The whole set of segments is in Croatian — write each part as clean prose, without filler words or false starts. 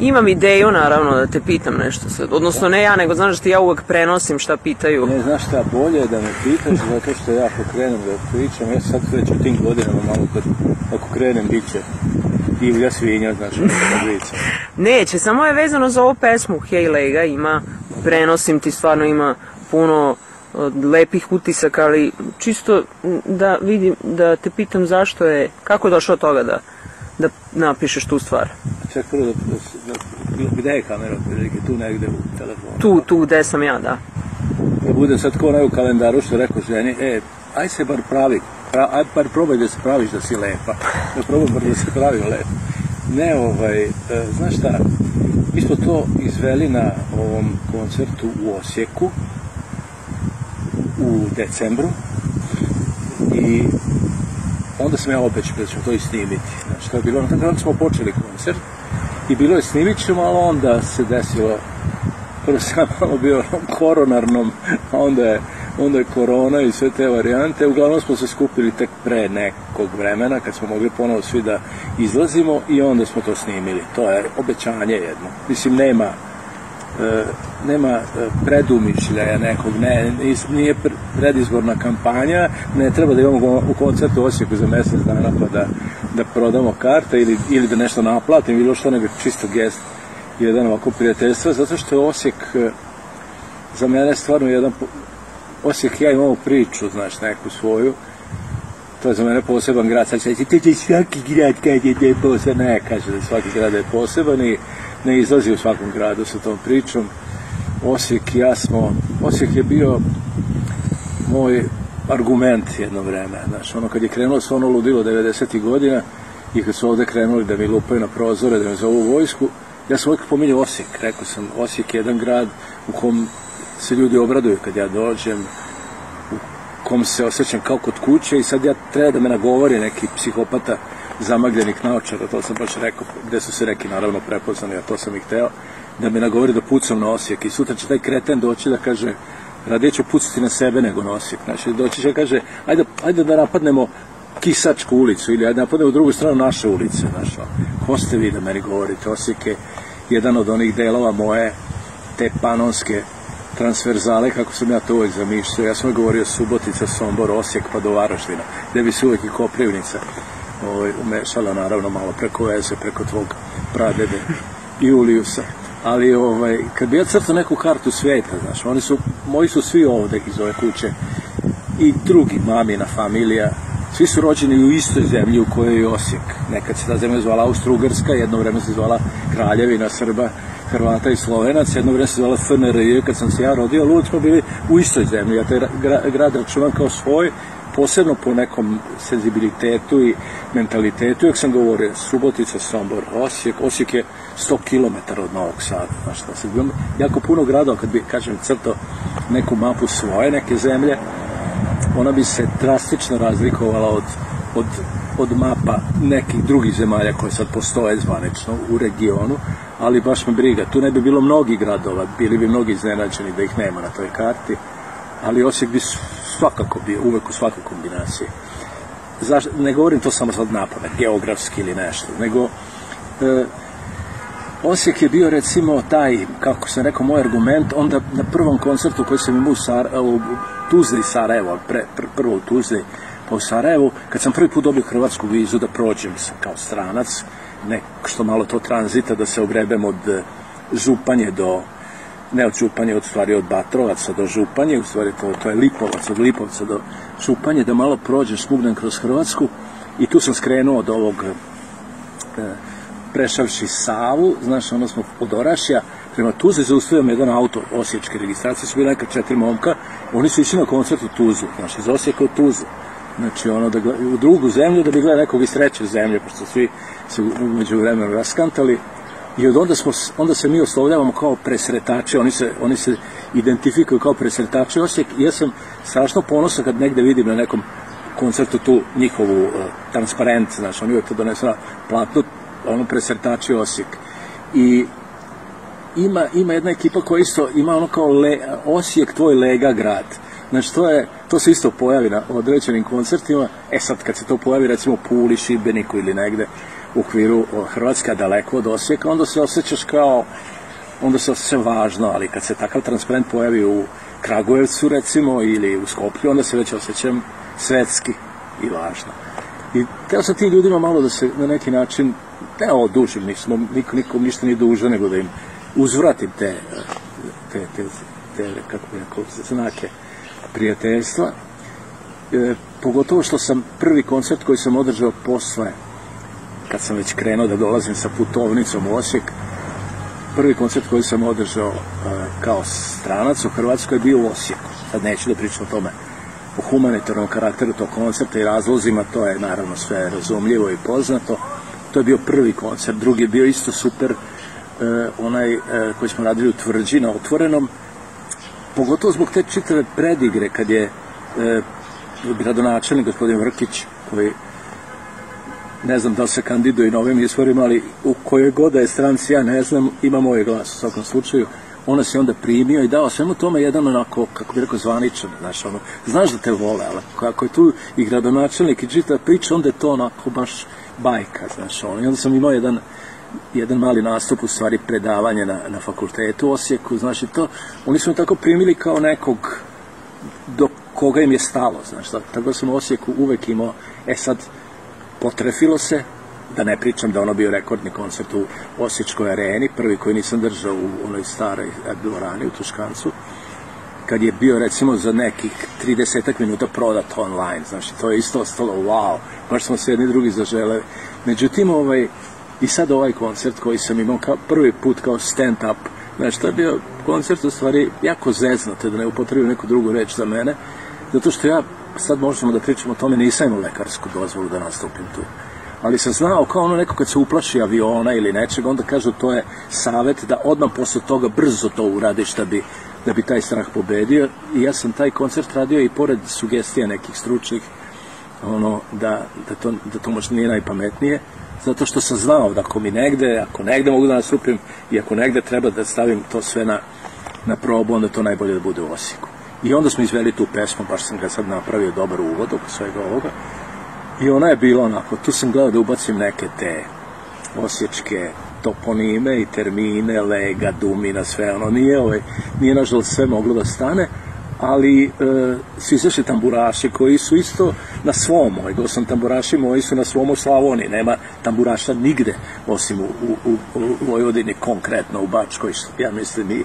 Imam ideju, naravno, da te pitam nešto sad. Odnosno, ne ja, nego znaš da ti ja uvek prenosim šta pitaju. Ne, znaš šta, bolje je da me pitaš, zato što ja ako krenem da pričam, ja sad već u tim godinama malo kad, ako krenem, bit će divlja svinja, znači, da pričam. Neće, samo je vezano za ovu pesmu, Hej Lega, ima, prenosim ti, stvarno ima puno lepih utisaka, ali čisto da vidim, da te pitam zašto je, kako je došlo od toga da napišeš tu stvar. Čak prvo da, gde je kamera, tu negde u telefonu? Tu gde sam ja, da. Da budem sad ko ne u kalendaru što rekao ženi, aj se bar pravi, aj bar probaj da se praviš da si lepa, da probaj bar da se pravi lepa. Ne, znaš šta, mi smo to izveli na ovom koncertu u Osijeku, u decembru, i onda sam ja opet da ćemo to i snimiti. Znači, to je bilo, na tom kraju smo počeli koncert i bilo je snimit ćemo, ali onda se desilo, prvo sam malo bio koronarnom, a onda je korona i sve te varijante. Uglavnom smo se skupili tek pre nekog vremena, kad smo mogli ponovo svi da izlazimo i onda smo to snimili. To je obećanje jedno. Mislim, nema predumišljaja nekog, nije predizborna kampanja, ne treba da imamo u koncertu u Osijeku za mesec dana pa da prodamo karte ili da nešto naplatim, bilo što, nego čisto gest, jedan ovako prijateljstva, zato što je Osijek za mene stvarno jedan, Osijek, ja imam ovu priču, znaš, neku svoju, to je za mene poseban grad, sad će reći, to će svaki grad kada je poseban, ne, kaže da svaki grad je poseban i ne izlazi u svakom gradu sa tom pričom. Osijek i ja smo, Osijek je bio moj argument jedno vreme, znaš, ono kad je krenulo sve ono ludilo 90. godina i kad su ovde krenuli da mi lupaju na prozore, da me zovu vojsku, ja sam uvijek pominjao Osijek, rekao sam, Osijek je jedan grad u kom se ljudi obraduju kad ja dođem, u kom se osjećam kao kod kuće i sad ja treba da me nagovori neki psihopata zamagljenih naočara, to sam baš rekao, gde su se neki naravno prepoznali, a to sam i hteo, da me nagovori da pucam na Osijek i sutra će taj kreten doći da kaže, radije ću pucati na sebe nego na Osijek, znači doći će da kaže, ajde da napadnemo Kisačku ulicu ili ajde napadnemo u drugu stranu naše ulice, znaš, ko ste vi da meni govorite, Osijek je jedan od onih delova moje, te panonske transverzale, kako sam ja to uvek zamišljao, ja sam govorio Subotica, Sombor, Osijek pa do Varaždina, gde bi se uvek i Koprivnica umešala naravno malo preko veze, preko tvog pradede Juliusa, ali kad bi ja crtao neku kartu sveta, znaš, oni su, moji su svi ovde iz ove kuće i drugi, mamina familija, svi su rođeni u istoj zemlji u kojoj je Osijek, nekad se ta zemlja zvala Austro-Ugarska, jedno vreme se zvala Kraljevina Srba, Hrvata i Slovenac, jedno vreme se zvala FNRJ, kad sam se ja rodio, ali smo bili u istoj zemlji, ja taj grad računam kao svoj, posebno po nekom senzibilitetu i mentalitetu, jak sam govorio, Subotica, Sombor, Osijek, Osijek je 100 km od Novog Sada, znaš šta, sad imam jako puno gradova, kad bi, kažem, crtao neku mapu svoje, neke zemlje, ona bi se drastično razlikovala od mapa nekih drugih zemalja koje sad postoje zvanično u regionu, ali baš me briga, tu ne bi bilo mnogi gradova, bili bi mnogi iznenađeni da ih nema na toj karti, ali Osijek bi svakako bio, uvek u svakoj kombinaciji. Ne govorim to samo sad napamet, geografski ili nešto, nego Osijek je bio recimo taj, kako sam rekao, moj argument, onda na prvom koncertu koji sam imao u Tuzli, Sarajevo, prvo u Tuzli, pa u Sarajevu, kad sam prvi put dobio hrvatsku vizu da prođem kao stranac, nešto malo to tranzita, da se ogrebem od Županje do ne od Županje, u stvari od Batrovaca do Županje, u stvari to je Lipovac, od Lipovca do Županje, da malo prođem, smugnem kroz Hrvatsku i tu sam skrenuo od ovog, prešavši Savu, znaš, onda smo od Orašja, prema Tuzli zaustavljamo jedan auto, osječke registracije su bili neka 4 momka, oni su išli na koncert u Tuzlu, znaš, iz Osijeka u Tuzlu, znači ono, u drugu zemlju, da bi gledali nekog iz treće zemlje, pošto svi se umeđu vremenu raskantali. I onda se mi oslovljavamo kao presretače, oni se identifikuju kao presretače Osijek i ja sam strašno ponosan kad negde vidim na nekom koncertu tu njihovu transparent, znaš, oni uvijek to donesu na platnu, ono presretače Osijek. I ima jedna ekipa koja isto ima ono kao Osijek tvoj lega grad, znači to se isto pojavi na određenim koncertima, sad kad se to pojavi recimo u Puli, Šibeniku ili negde, u okviru Hrvatska daleko od Osijeka, onda se osjećaš kao, onda se osjeća važno, ali kad se takav transparent pojavi u Kragujevcu recimo ili u Skoplju, onda se već osjećam svetski i važno. I teo sam tim ljudima malo da se na neki način, ne odužim, nikom ništa nije dužo, nego da im uzvratim te kako bi rekao, znake prijateljstva. Pogotovo što sam prvi koncert koji sam održao posle, kad sam već krenuo da dolazim sa putovnicom u Osijek, prvi koncert koji sam održao kao stranac u Hrvatskoj je bio u Osijeku. Sad neću da pričam o tome, o humanitarnom karakteru tog koncerta i razlozima, to je naravno sve razumljivo i poznato. To je bio prvi koncert, drugi je bio isto super, onaj koji smo radili u Tvrđi na Otvorenom, pogotovo zbog te čitave predigre kad je gradonačelnik gospodin Vrkić, koji ne znam da li se kandiduje na ovim izborima, ali u kojoj god je stranci, ja ne znam, ima moj glas u svakom slučaju, ona se onda primio i dao svemu tome jedan onako, kako bi rekao, zvaničan, znaš da te vole, ali ako je tu i gradonačelnik i čita priča, onda je to onako baš bajka, znaš, ono. I onda sam imao jedan mali nastup, u stvari predavanje na fakultetu u Osijeku, znaš, i to, oni su me tako primili kao nekog do koga im je stalo, znaš, tako sam u Osijeku uvek imao, sad, potrefilo se, da ne pričam da ono bio rekordni koncert u Osječkoj areni, prvi koji nisam držao u onoj staroj dvorani u Tuškancu, kad je bio recimo za nekih 30 minuta prodat online, znači to je isto ostalo, wow, baš smo se jedni drugi zaželeli. Međutim, i sad ovaj koncert koji sam imao prvi put kao stand-up, znači to je bio koncert u stvari jako zeznate, da ne upotrebim neku drugu reč za mene, zato što ja, sad možemo da pričamo o tome, nisam imao lekarsku dozvolu da nastupim tu. Ali sam znao, kao ono neko kad se uplaši aviona ili nečega, onda kažu to je savjet da odmah posle toga brzo to uradiš da bi taj strah pobedio. I ja sam taj koncert radio i pored sugestija nekih stručnih, da to možda nije najpametnije, zato što sam znao da ako negde mogu da nastupim i ako negde treba da stavim to sve na probu, onda to najbolje da bude u Osijeku. I onda smo izveli tu pesmu, baš sam ga sad napravio dobar uvod oko svega ovoga. I ona je bila onako, tu sam gledao da ubacim neke te osječke toponime i termine, Lega, Dumina, sve ono, nije nažalost sve moglo da stane, ali su izašli tamburaši koji su isto na svom, osam tamburaši moji su na svom u Slavoniji, nema tamburaša nigde, osim u Vojvodini, konkretno u Bačkoj, ja mislim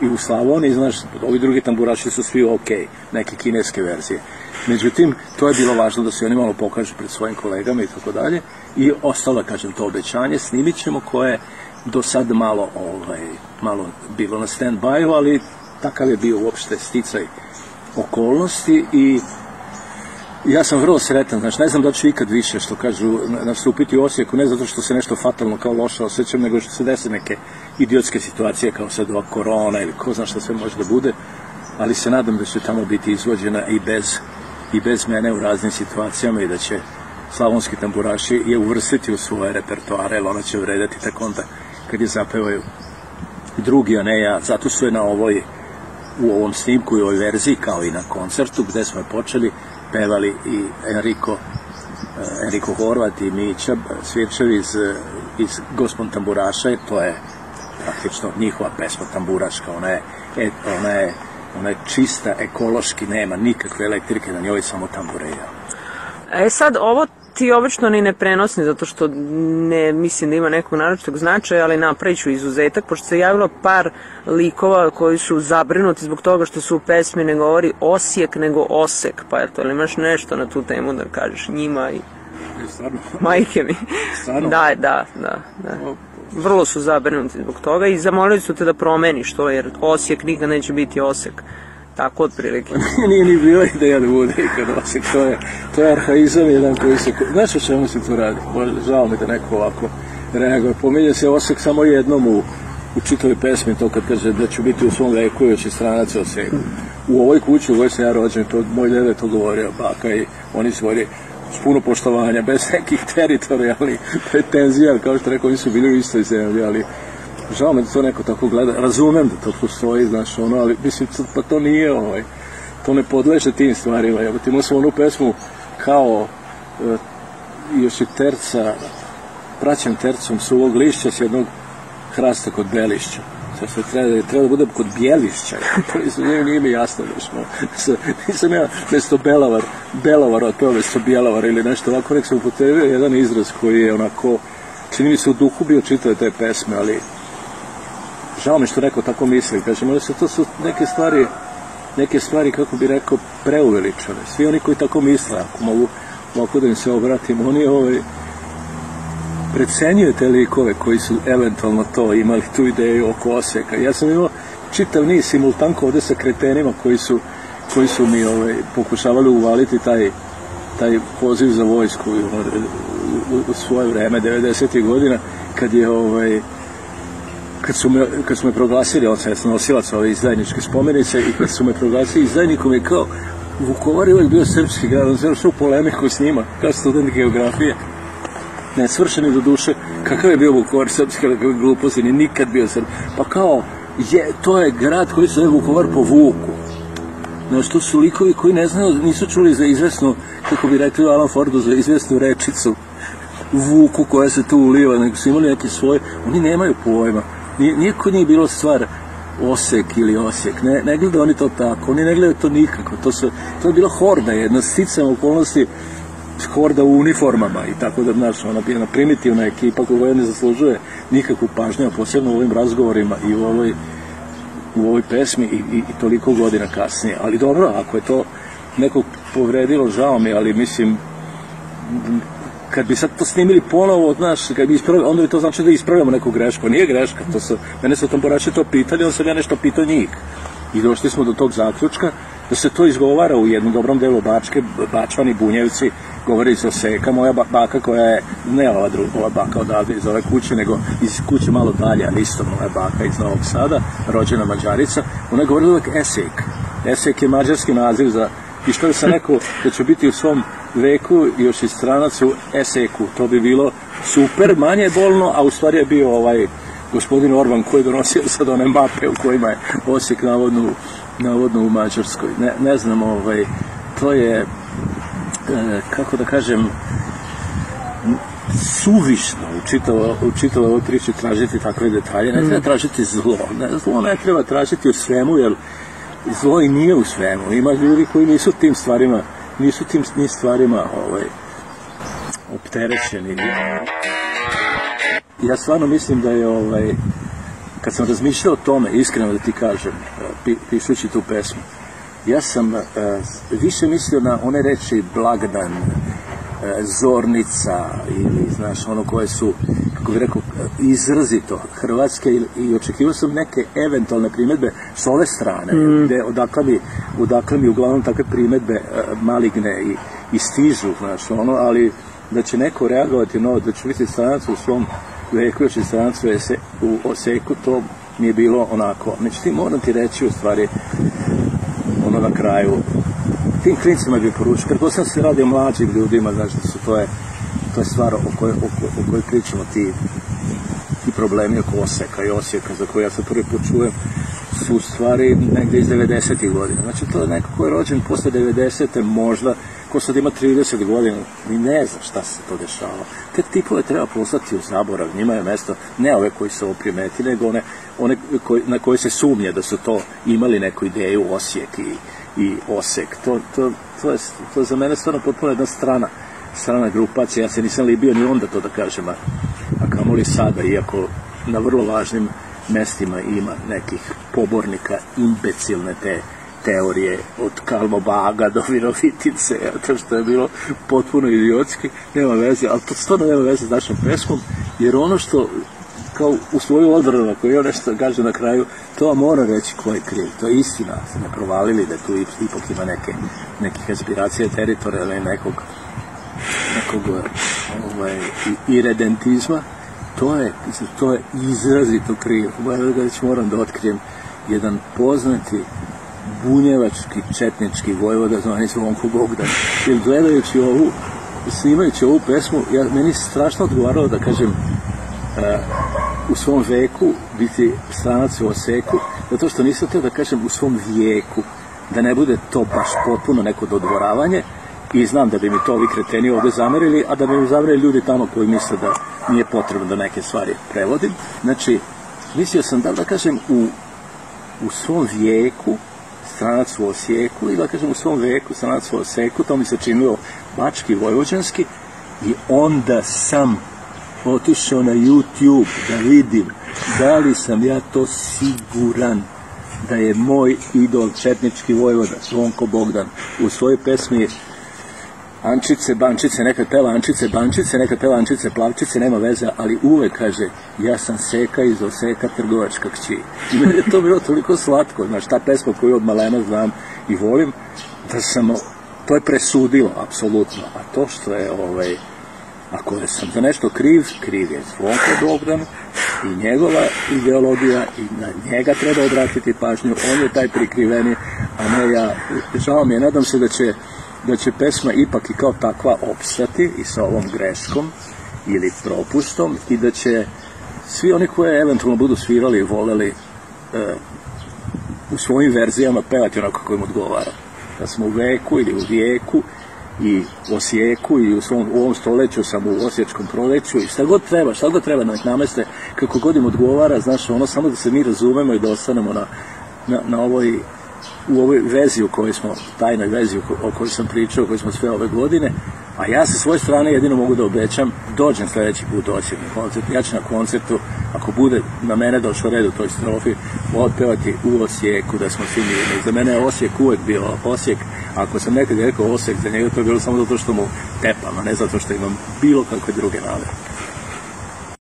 i u Slavoniji, znaš, ovi drugi tamburaši su svi okej, neke kineske verzije. Međutim, to je bilo važno da se oni malo pokažu pred svojim kolegama i tako dalje. I ostalo, kažem, to obećanje, snimit ćemo, koje je do sad malo bilo na stand-by-u, ali takav je bio uopšte sticaj okolnosti i ja sam vrlo sretan, znaš, ne znam da ću ikad više, što kažu, nastupiti u Osijeku, ne zato što se nešto fatalno kao loše osjećam, nego što se desi neke idiotske situacije kao sad ova korona ili ko zna šta sve može da bude, ali se nadam da će tamo biti izvođena i bez mene u raznim situacijama i da će slavonski tamburaši je uvrstiti u svoje repertoare, jer ona će vredati tek onda kad je zapevaju drugi, a ne ja. Zato su je u ovom snimku i ovoj verziji, kao i na koncertu gde smo je počeli, pevali i Enrico Horvat i Mića Svirčev iz Gospon tamburaša, jer to je praktično njihova pesma tamburaška, ona je čista, ekološki, nema nikakve elektrike na njoj, samo tambureja. Sad, ovo ti obično ni ne prenosi, zato što ne mislim da ima nekog naročitog značaja, ali napravit ću izuzetak, pošto se javilo par likova koji su zabrinuti zbog toga što su u pesmi ne govori Osijek, nego Osek, pa eto, ali imaš nešto na tu temu da kažeš njima i majke mi. Da. Vrlo su zabrinuti zbog toga i zamolili su te da promeniš to, jer Osijek nikad neće biti Osek. Tako, otprilike. Nije ni bila ideja da bude ikad Osijek, to je arhaizam jedan koji se... Znaš o čemu se tu radi? Žao mi da neko ovako reaguje. Pominje se Osijek samo jednom u čitavoj pesmi, to kad kaže da ću biti u svom veku još i stranac Osijeku. U ovoj kući u kojoj sam ja rođen, moj dede to govorio, baka i oni su govorili s puno poštovanja, bez nekih teritorijalnih pretenzija, kao što rekao, oni su bili u istoj zemlji, ali žao me da to neko tako gleda, razumem da to postoji, znaš, ono, ali mislim, pa to nije, to ne podleže tim stvarima, ja, ti imao sam onu pesmu kao još je terca, praćen tercom suvog lišća s jednog hrasta kod Belišća. Znači, treba da budem kod Bjelišća. Nije mi jasno još malo. Nisam ja mesto Belavar otpeo mesto Bjelavara ili nešto ovako, nek sam upotrebio jedan izraz koji je onako, čini mi se u duhu bio čitao te pesme, ali žao mi što neko tako misli. Kažem, ali to su neke stvari, kako bi rekao, preuveličane. Svi oni koji tako misle, ako mogu da im se obratim, oni precenjuje te likove koji su eventualno to imali, tu ideju oko Oseka. Ja sam imao čitav niz simultanko ovde sa kretenima koji su mi pokušavali uvaliti taj poziv za vojsku u svoje vreme, 90. godina, kad su me proglasili, on sam je nosilac ove izdajničke spomenice, i kad su me proglasili izdajnikom je kao, Vukovar je uvek bio srpski grad, on završao polemiku s njima, kao student geografije. Nesvršeni do duše, kakav je bio Vukovar srpski, kakav je glupost, nije nikad bio srpski. Pa kao, to je grad koji se zove Vukovar po Vuku. Znači, to su likovi koji ne znaju, nisu čuli za izvesnu, kako bi rekli Alan Fordu, za izvesnu rečicu Vuku koja se tu uliva, nego su imali neke svoje, oni nemaju pojma. Nije kod njih bilo stvar Osek ili Osijek, ne gledaju oni to tako, oni ne gledaju to nikako, to je bila horda jedna, sticam okolnosti, horda u uniformama i tako da, znaš, ona jedna primitivna ekipa koja ne zaslužuje nikakvu pažnju, posebno u ovim razgovorima i u ovoj pesmi i toliko godina kasnije. Ali dobro, ako je to nekog povredilo, žao mi, ali mislim, kad bi sad to snimili ponovo, znaš, onda bi to znači da ispravljamo neku grešku. Nije greška, mene su tamburaši to pitali, onda sam ja nešto pitao njih. I došli smo do tog zaključka da se to izgovara u jednom dobrom delu Bačke, Bačvani, Bunjevci, govori iz Oseka, moja baka koja je, ne ova baka odavde iz ove kuće, nego iz kuće malo dalje, ali isto moja baka iz Novog Sada, rođena Mađarica, ona je govorila uvek Esek. Esek je mađarski naziv za, i što bi sam rekao da ću biti u svom veku još i stranac u Eseku, to bi bilo super, manje bolno, a u stvari je bio gospodin Orban koji je donosio sad one mape u kojima je Osek navodno u Mađarskoj. Ne znam, to je, kako da kažem, suvišno u čitavoj ovoj priči tražiti takve detalje. Ne treba tražiti zlo. Zlo ne treba tražiti u svemu, jer zlo i nije u svemu. Ima ljudi koji nisu tim stvarima opterećeni. Ja stvarno mislim da je, kad sam razmišljao o tome, iskreno da ti kažem, pišući tu pesmu, ja sam više mislio na one reči blagdan, zornica ili, znaš, ono koje su, kako bih rekao, izrazito hrvatske, i očekivao sam neke eventualne primetbe s ove strane, odakle mi uglavnom takve primetbe maligne i stižu, znaš, ono, ali da će neko reagovati novo, da će biti stranac u svom veku, još i stranac u Oseku, to mi je bilo onako. Međutim, moram ti reći, u stvari, ono na kraju, tim klincima bi poručio, pretpostavljam se radi o mlađim ljudima, znaš, da su to je stvar o kojoj pričamo, ti problemi oko Oseka i Osijeka, za koje ja se prvi put čujem, su u stvari negde iz 90. godina. Znači, to je neko ko je rođen posle 90. možda, ko sad ima 30 godina, ni ne zna šta se to dešava. Te tipove treba poslati u zaborav, njima je mesto, ne ove koji se ovo primeti, nego one na koje se sumnje da su to imali neku ideju Osijek i Osek. To je za mene stvarno potpuno jedna strana grupacija, ja se nisam libio ni onda to da kažem, a kamoli sada, iako na vrlo važnim mestima ima nekih pobornika imbecilne te teorije od Karlobaga do Virovitice, to što je bilo potpuno idiotski, nema veze, ali to stvarno nema veze s našom pesmom, jer ono što, kao u svoju odbranu, ako je nešto gaže na kraju, to vam mora reći ko je kriv, to je istina, se ne provalili da tu ipak ima nekih aspiracija teritorijalne, nekog iredentizma, to je izrazito kriv. Moram da otkrijem jedan poznati bunjevački, četnički vojvoda, zvani se Zvonko Bogdan. Jer gledajući ovu, snimajući ovu pesmu, meni strašno odgovaralo da kažem u svom veku biti stranac u Oseku, zato što nisam hteo da kažem u svom vijeku, da ne bude to baš potpuno neko dodvoravanje, i znam da bi mi to ovi kreteni ovdje zamerili, a da bi mi zamerili ljudi tamo koji misle da nije potrebno da neke stvari prevodim. Znači, mislio sam da kažem u svom vijeku stranac u Osijeku i da kažem u svom veku stranac u Osijeku, to mi se činilo bački, vojvođanski, i onda sam otišao na YouTube da vidim da li sam ja to siguran da je moj idol četnički vojvoda Zvonko Bogdan u svojoj pesmi Ančice, bančice, neka peva Ančice, bančice, neka peva Ančice, plavčice, nema veze, ali uvek kaže ja sam Seka iz Oseka, trgovačka kći. I meni je to bilo toliko slatko, znaš, ta pesma koju od malena znam i volim, da sam, to je presudilo, apsolutno, a to što je, ako sam za nešto kriv, kriv je Zvonko Bogdan i njegova ideologija i na njega treba obratiti pažnju, on je taj prikriveni, a ne ja. Žao mi je, nadam se da će pesma ipak i kao takva opstati i sa ovom greškom ili propustom i da će svi oni koje eventualno budu svirali i voleli u svojim verzijama pevati onako kako im odgovara. Da smo u veku ili u vijeku i u Osijeku i u ovom stoleću sam u Osječkom proleću i šta god treba da nek nameste kako god im odgovara, znaš, ono samo da se mi razumemo i da ostanemo na ovoj u ovoj vezi u kojoj smo, tajnoj vezi o kojoj sam pričao, o kojoj smo sve ove godine, a ja sa svoje strane jedino mogu da obećam, dođem sledeći put na koncert, ja ću na koncertu, ako bude na mene došao red u toj strofi, otpevati u Osijeku da smo svi mirni. Za mene je Osijek uvek bio Osijek, ako sam nekad rekao Osijek, za njega to je bilo samo zato što mu tepam, a ne zato što imam bilo kakve druge navike.